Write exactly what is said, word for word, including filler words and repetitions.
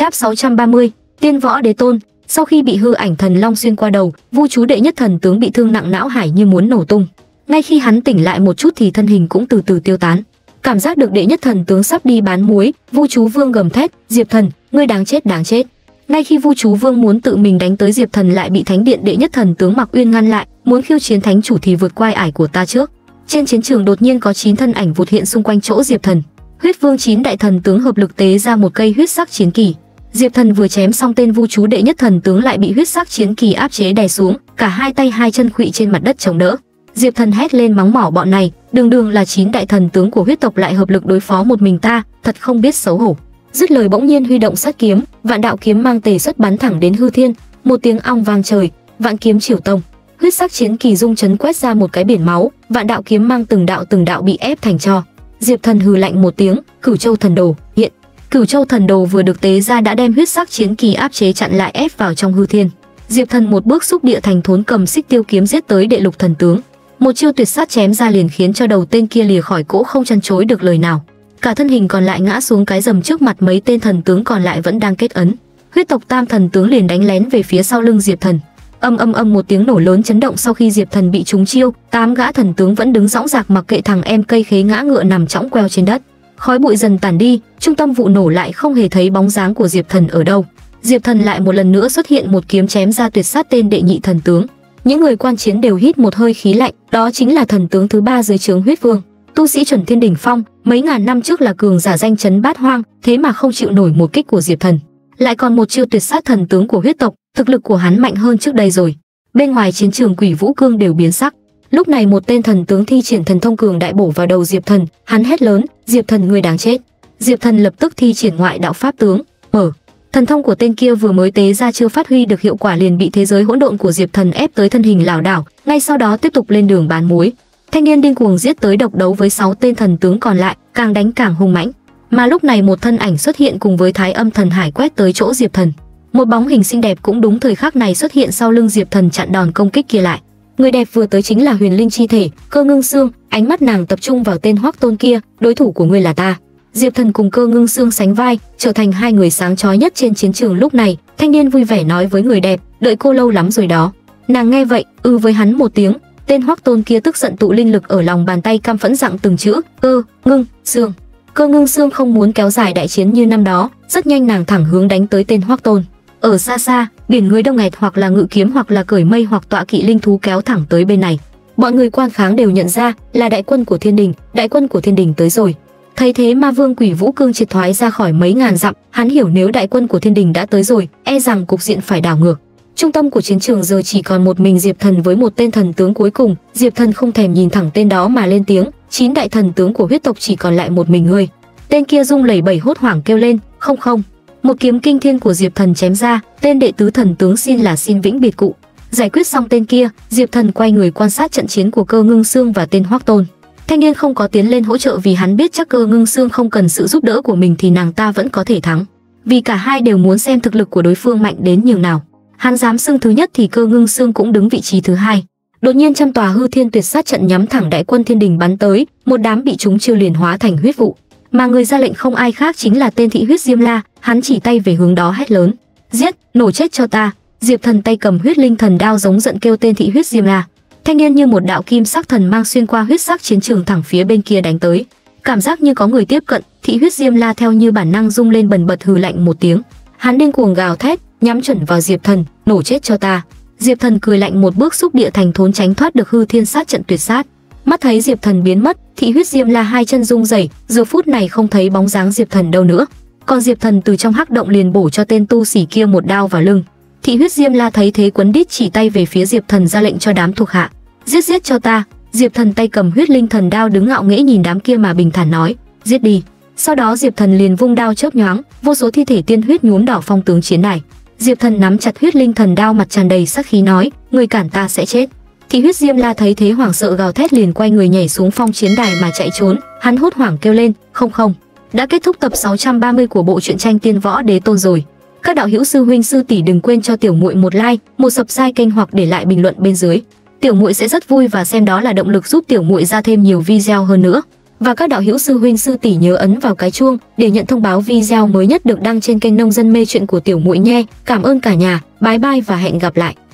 Cháp sáu trăm ba mươi. Tiên Võ Đế Tôn. Sau khi bị hư ảnh thần long xuyên qua đầu, Vu chú đệ nhất thần tướng bị thương nặng, não hải như muốn nổ tung. Ngay khi hắn tỉnh lại một chút thì thân hình cũng từ từ tiêu tán. Cảm giác được đệ nhất thần tướng sắp đi bán muối, Vu chú vương gầm thét, "Diệp Thần, ngươi đáng chết, đáng chết." Ngay khi Vu chú vương muốn tự mình đánh tới, Diệp Thần lại bị thánh điện đệ nhất thần tướng Mạc Uyên ngăn lại, "Muốn khiêu chiến thánh chủ thì vượt qua ải của ta trước." Trên chiến trường đột nhiên có chín thân ảnh vụt hiện xung quanh chỗ Diệp Thần. Huyết Vương chín đại thần tướng hợp lực tế ra một cây huyết sắc chiến kỳ. Diệp Thần vừa chém xong tên Vu chú đệ nhất thần tướng lại bị huyết sắc chiến kỳ áp chế đè xuống, cả hai tay hai chân khuỵu trên mặt đất chống đỡ. Diệp Thần hét lên mắng mỏ, bọn này đường đường là chín đại thần tướng của huyết tộc lại hợp lực đối phó một mình ta, thật không biết xấu hổ. Dứt lời bỗng nhiên huy động sát kiếm, vạn đạo kiếm mang tề xuất bắn thẳng đến hư thiên, một tiếng ong vang trời, vạn kiếm triều tông. Huyết sắc chiến kỳ rung chấn quét ra một cái biển máu, vạn đạo kiếm mang từng đạo từng đạo bị ép thành tro. Diệp Thần hừ lạnh một tiếng, Cửu Châu Thần Đồ hiện. Cửu Châu Thần Đồ vừa được tế ra đã đem huyết sắc chiến kỳ áp chế chặn lại, ép vào trong hư thiên. Diệp Thần một bước xúc địa thành thốn, cầm xích tiêu kiếm giết tới đệ lục thần tướng. Một chiêu tuyệt sát chém ra liền khiến cho đầu tên kia lìa khỏi cỗ, không chăn chối được lời nào, cả thân hình còn lại ngã xuống cái rầm. Trước mặt mấy tên thần tướng còn lại vẫn đang kết ấn, huyết tộc tam thần tướng liền đánh lén về phía sau lưng Diệp Thần. Âm âm âm một tiếng nổ lớn chấn động, sau khi Diệp Thần bị trúng chiêu, tám gã thần tướng vẫn đứng dõng dạc mặc kệ thằng em cây khế ngã ngựa nằm chõng queo trên đất. Khói bụi dần tản đi, trung tâm vụ nổ lại không hề thấy bóng dáng của Diệp Thần ở đâu. Diệp Thần lại một lần nữa xuất hiện, một kiếm chém ra tuyệt sát tên đệ nhị thần tướng. Những người quan chiến đều hít một hơi khí lạnh, đó chính là thần tướng thứ ba dưới trướng huyết vương, tu sĩ chuẩn thiên đỉnh phong, mấy ngàn năm trước là cường giả danh chấn bát hoang, thế mà không chịu nổi một kích của Diệp Thần, lại còn một chiêu tuyệt sát thần tướng của huyết tộc. Thực lực của hắn mạnh hơn trước đây rồi. Bên ngoài chiến trường Quỷ Vũ Cương đều biến sắc. Lúc này một tên thần tướng thi triển thần thông cường đại bổ vào đầu Diệp Thần, hắn hét lớn, "Diệp Thần, ngươi đáng chết!" Diệp Thần lập tức thi triển ngoại đạo pháp tướng, mở. Thần thông của tên kia vừa mới tế ra chưa phát huy được hiệu quả liền bị thế giới hỗn độn của Diệp Thần ép tới thân hình lảo đảo, ngay sau đó tiếp tục lên đường bán muối. Thanh niên điên cuồng giết tới độc đấu với sáu tên thần tướng còn lại, càng đánh càng hung mãnh. Mà lúc này một thân ảnh xuất hiện cùng với Thái Âm Thần Hải quét tới chỗ Diệp Thần. Một bóng hình xinh đẹp cũng đúng thời khắc này xuất hiện sau lưng Diệp Thần, chặn đòn công kích kia lại. Người đẹp vừa tới chính là Huyền Linh chi thể Cơ Ngưng Sương, ánh mắt nàng tập trung vào tên Hoắc Tôn kia, "Đối thủ của ngươi là ta." Diệp Thần cùng Cơ Ngưng Sương sánh vai, trở thành hai người sáng chói nhất trên chiến trường. Lúc này, thanh niên vui vẻ nói với người đẹp, "Đợi cô lâu lắm rồi đó." Nàng nghe vậy, ư với hắn một tiếng. Tên Hoắc Tôn kia tức giận tụ linh lực ở lòng bàn tay, căm phẫn dặn từng chữ, "Cơ Ngưng Sương." Cơ Ngưng Sương không muốn kéo dài đại chiến như năm đó, rất nhanh nàng thẳng hướng đánh tới tên Hoắc Tôn. Ở xa xa, biển người đông nghẹt, hoặc là ngự kiếm hoặc là cởi mây hoặc tọa kỵ linh thú kéo thẳng tới bên này. Mọi người quan kháng đều nhận ra là đại quân của Thiên Đình, đại quân của Thiên Đình tới rồi. Thấy thế, Ma Vương Quỷ Vũ Cương triệt thoái ra khỏi mấy ngàn dặm, hắn hiểu nếu đại quân của Thiên Đình đã tới rồi, e rằng cục diện phải đảo ngược. Trung tâm của chiến trường giờ chỉ còn một mình Diệp Thần với một tên thần tướng cuối cùng. Diệp Thần không thèm nhìn thẳng tên đó mà lên tiếng, "Chín đại thần tướng của huyết tộc chỉ còn lại một mình ngươi." Tên kia rung lẩy bẩy hốt hoảng kêu lên, "Không không!" Một kiếm kinh thiên của Diệp Thần chém ra, tên đệ tứ thần tướng xin là xin vĩnh biệt cụ. Giải quyết xong tên kia, Diệp Thần quay người quan sát trận chiến của Cơ Ngưng Sương và tên Hoắc Tôn. Thanh niên không có tiến lên hỗ trợ vì hắn biết chắc Cơ Ngưng Sương không cần sự giúp đỡ của mình thì nàng ta vẫn có thể thắng, vì cả hai đều muốn xem thực lực của đối phương mạnh đến nhường nào. Hắn dám xưng thứ nhất thì Cơ Ngưng Sương cũng đứng vị trí thứ hai. Đột nhiên trăm tòa hư thiên tuyệt sát trận nhắm thẳng đại quân Thiên Đình bắn tới, một đám bị chúng chiêu liền hóa thành huyết vụ. Mà người ra lệnh không ai khác chính là tên Thị Huyết Diêm La, hắn chỉ tay về hướng đó hét lớn, "Giết, nổ chết cho ta!" Diệp Thần tay cầm huyết linh thần đao giống giận kêu tên Thị Huyết Diêm La. Thanh niên như một đạo kim sắc thần mang xuyên qua huyết sắc chiến trường thẳng phía bên kia đánh tới. Cảm giác như có người tiếp cận, Thị Huyết Diêm La theo như bản năng rung lên bần bật, hừ lạnh một tiếng, hắn điên cuồng gào thét, nhắm chuẩn vào Diệp Thần, "Nổ chết cho ta!" Diệp Thần cười lạnh một bước xúc địa thành thốn tránh thoát được hư thiên sát trận tuyệt sát. Mắt thấy Diệp Thần biến mất, Thị Huyết Diêm La hai chân rung rẩy, giờ phút này không thấy bóng dáng Diệp Thần đâu nữa. Còn Diệp Thần từ trong hắc động liền bổ cho tên tu sĩ kia một đao vào lưng. Thị Huyết Diêm La thấy thế quấn đít chỉ tay về phía Diệp Thần ra lệnh cho đám thuộc hạ, "Giết, giết cho ta!" Diệp Thần tay cầm huyết linh thần đao đứng ngạo nghễ nhìn đám kia mà bình thản nói, "Giết đi!" Sau đó Diệp Thần liền vung đao chớp nhoáng, vô số thi thể tiên huyết nhuốm đỏ phong tướng chiến này. Diệp Thần nắm chặt huyết linh thần đao, mặt tràn đầy sát khí nói, "Người cản ta sẽ chết!" Thị Huyết Diêm La thấy thế hoảng sợ gào thét liền quay người nhảy xuống phong chiến đài mà chạy trốn, hắn hốt hoảng kêu lên, "Không không!" Đã kết thúc tập sáu trăm ba mươi của bộ truyện tranh Tiên Võ Đế Tôn rồi. Các đạo hữu, sư huynh sư tỷ đừng quên cho tiểu muội một like, một subscribe kênh hoặc để lại bình luận bên dưới. Tiểu muội sẽ rất vui và xem đó là động lực giúp tiểu muội ra thêm nhiều video hơn nữa. và các đạo hữu sư huynh sư tỷ nhớ ấn vào cái chuông để nhận thông báo video mới nhất được đăng trên kênh Nông Dân Mê Chuyện của tiểu muội nhé. Cảm ơn cả nhà, bye bye và hẹn gặp lại.